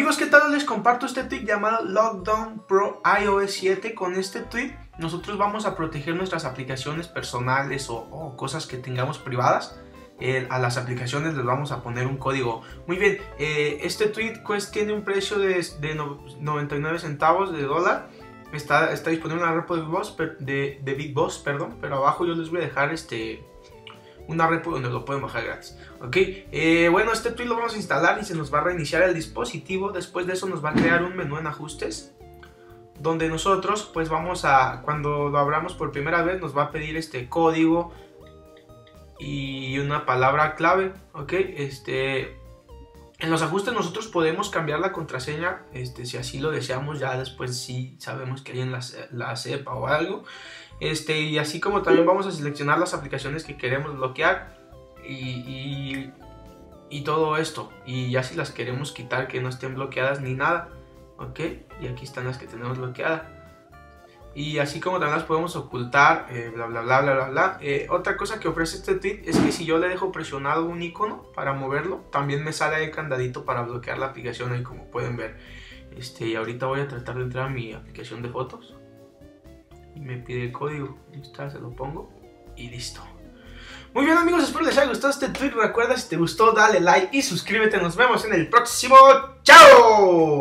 Amigos, ¿qué tal? Les comparto este tweet llamado Lockdown Pro iOS 7. Con este tweet nosotros vamos a proteger nuestras aplicaciones personales o cosas que tengamos privadas. A las aplicaciones les vamos a poner un código. Muy bien, este tweet pues tiene un precio de 99 centavos de dólar. Está disponible en la repo de Big Boss, perdón, pero abajo yo les voy a dejar una repo donde lo pueden bajar gratis, ok. Bueno, este tweet lo vamos a instalar y se nos va a reiniciar el dispositivo. Después de eso nos va a crear un menú en ajustes, donde nosotros pues vamos a, cuando lo abramos por primera vez, nos va a pedir este código y una palabra clave, ok. En los ajustes nosotros podemos cambiar la contraseña, si así lo deseamos. Ya después sí sabemos que alguien la sepa o algo. Y así como también vamos a seleccionar las aplicaciones que queremos bloquear y todo esto. Y ya si las queremos quitar, que no estén bloqueadas ni nada, ok. Y aquí están las que tenemos bloqueadas. Y así como también las podemos ocultar, bla bla bla bla bla bla. Otra cosa que ofrece este tweet es que si yo le dejo presionado un icono para moverlo, también me sale el candadito para bloquear la aplicación ahí, como pueden ver. Y ahorita voy a tratar de entrar a mi aplicación de fotos y me pide el código. Ahí está, se lo pongo y listo. Muy bien, amigos, espero les haya gustado este tweet. Recuerda, si te gustó dale like y suscríbete. Nos vemos en el próximo. ¡Chao!